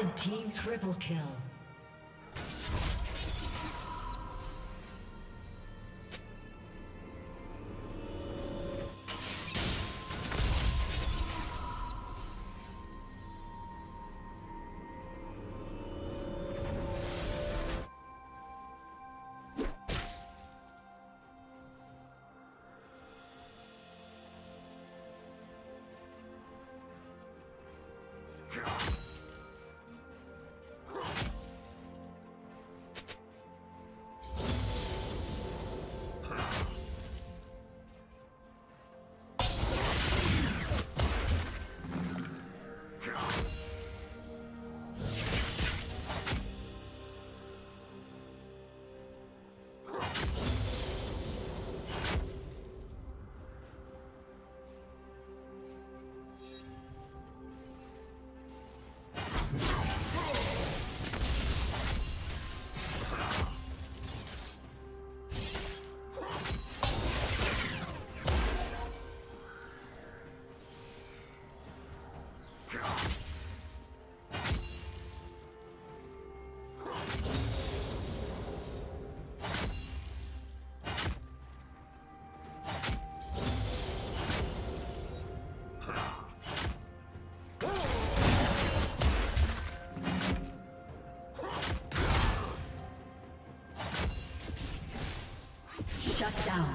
Red team triple kill. Shut down.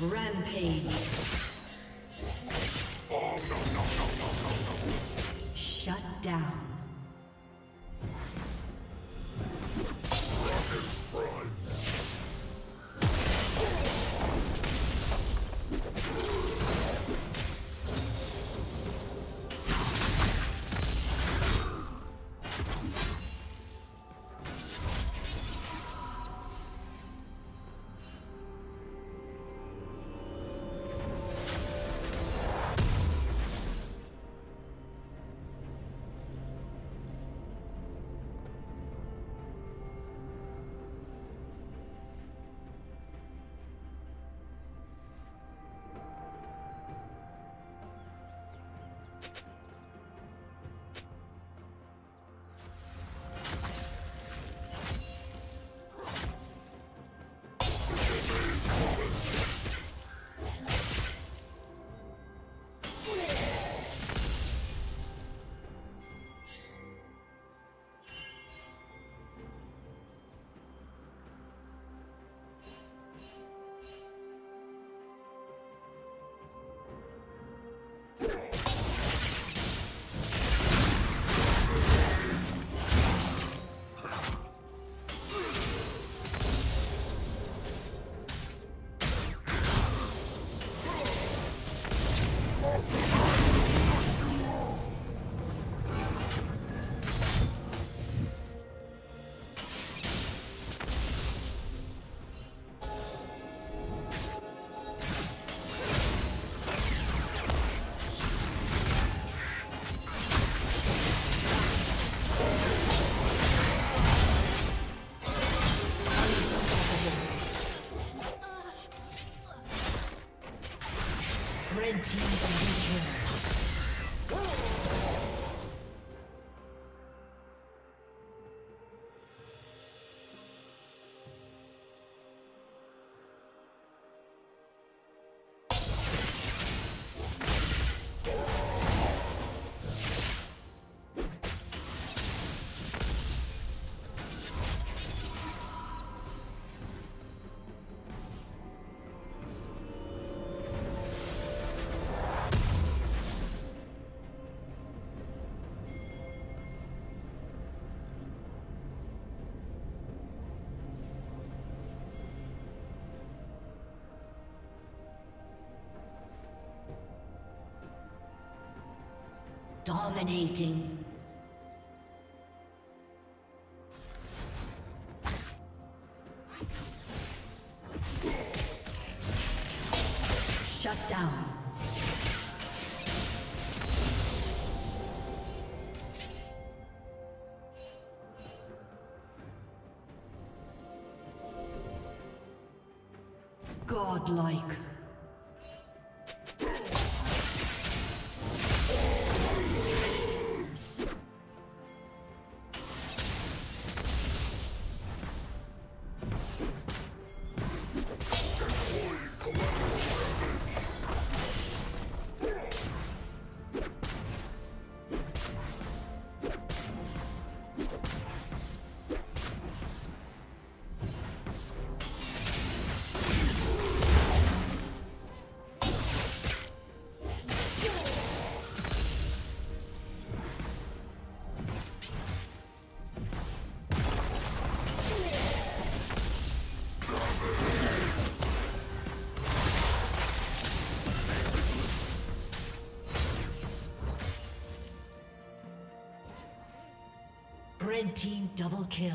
Rampage. Dominating. Red team double kill.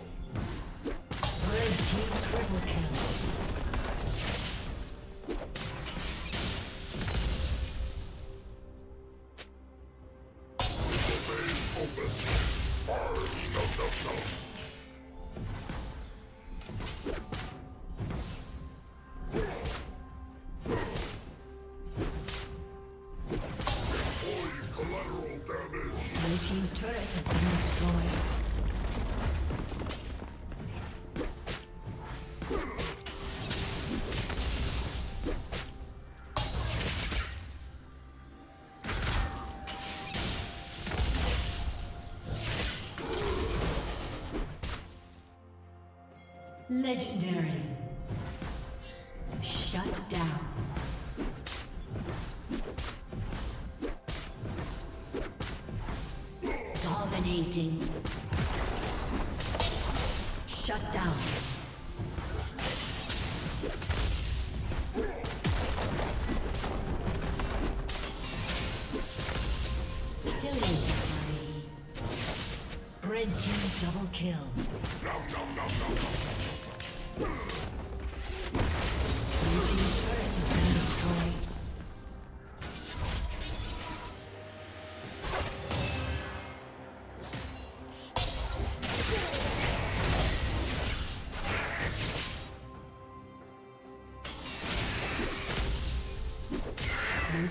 Red team triple kill. Legendary. Shut down. Dominating. Shut down. Killing spree. Red team double kill. No. Blue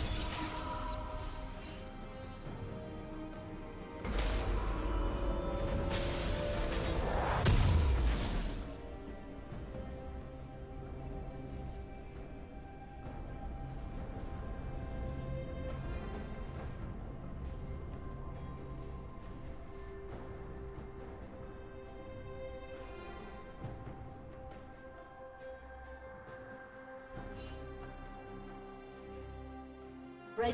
Blue team's turret has been destroyed. Red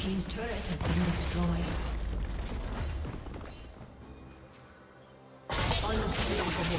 Team's turret has been destroyed. Unstoppable.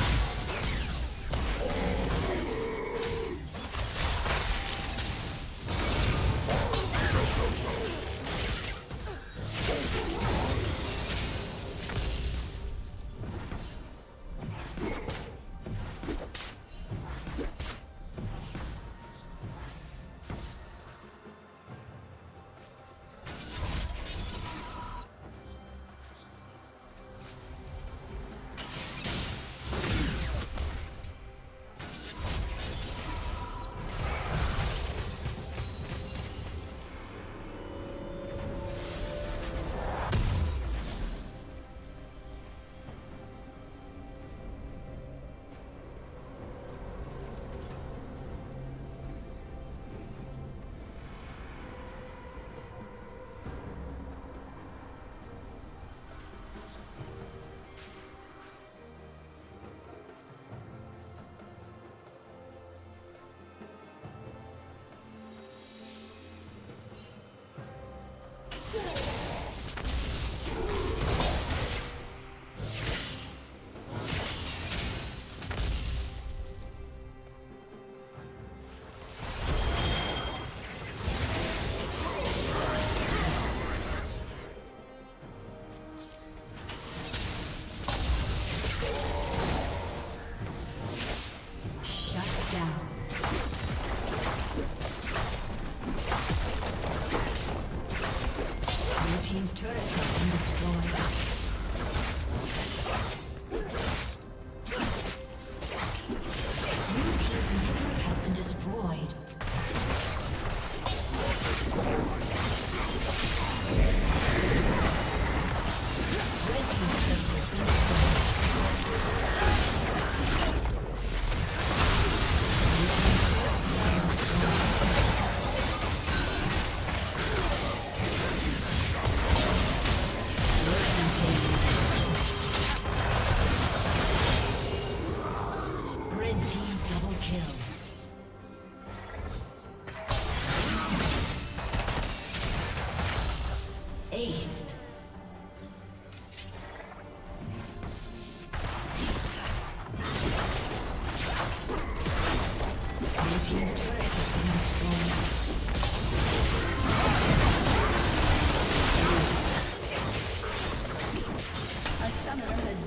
A summoner has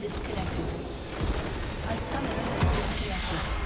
disconnected.